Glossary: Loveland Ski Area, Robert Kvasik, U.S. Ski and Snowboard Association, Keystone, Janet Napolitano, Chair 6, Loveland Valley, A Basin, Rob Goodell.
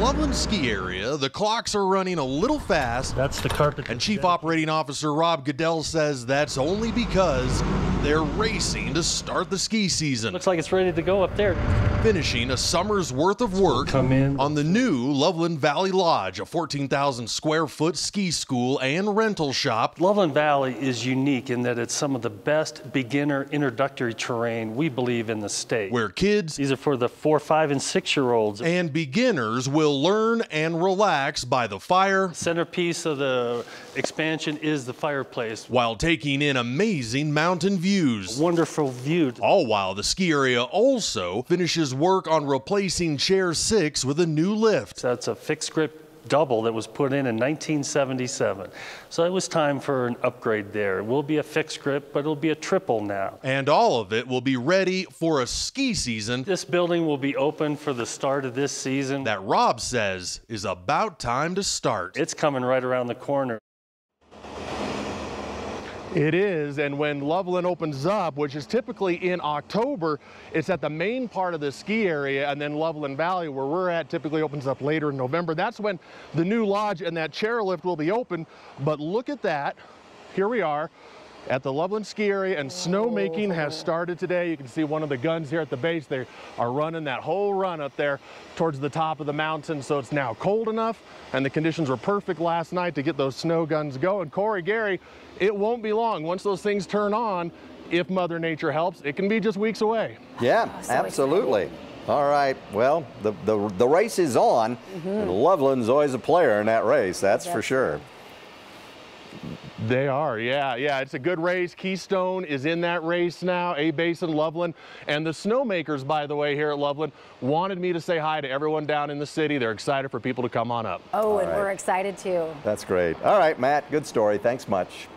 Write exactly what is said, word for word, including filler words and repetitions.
Loveland Ski Area, the clocks are running a little fast. That's the carpet. And Chief Operating Officer Rob Goodell says that's only because they're racing to start the ski season. Looks like it's ready to go up there. Finishing a summer's worth of work Come in. on the new Loveland Valley Lodge, a fourteen thousand square foot ski school and rental shop. Loveland Valley is unique in that it's some of the best beginner introductory terrain we believe in the state. Where kids, these are for the four, five, and six year olds, and beginners will learn and relax by the fire. The centerpiece of the expansion is the fireplace, while taking in amazing mountain views. Views. Wonderful view. All while the ski area also finishes work on replacing Chair six with a new lift. That's a fixed grip double that was put in in nineteen seventy-seven. So it was time for an upgrade there. It will be a fixed grip, but it'll be a triple now. And all of it will be ready for a ski season. This building will be open for the start of this season that Rob says is about time to start. It's coming right around the corner. It is, and when Loveland opens up, which is typically in October, it's at the main part of the ski area, and then Loveland Valley, where we're at, typically opens up later in November. That's when the new lodge and that chairlift will be open, but look at that. Here we are at the Loveland Ski Area, and snowmaking has started today. You can see one of the guns here at the base. They are running that whole run up there towards the top of the mountain, so it's now cold enough, and the conditions were perfect last night to get those snow guns going. Corey, Gary, it won't be long. Once those things turn on, if Mother Nature helps, it can be just weeks away. Yeah, absolutely. All right, well, the, the, the race is on, mm-hmm. and Loveland's always a player in that race, that's yeah. for sure. They are, yeah, yeah. It's a good race. Keystone is in that race now. A Basin, Loveland, and the snowmakers, by the way, here at Loveland, wanted me to say hi to everyone down in the city. They're excited for people to come on up. Oh, and we're excited too. That's great. All right, Matt, good story. Thanks much.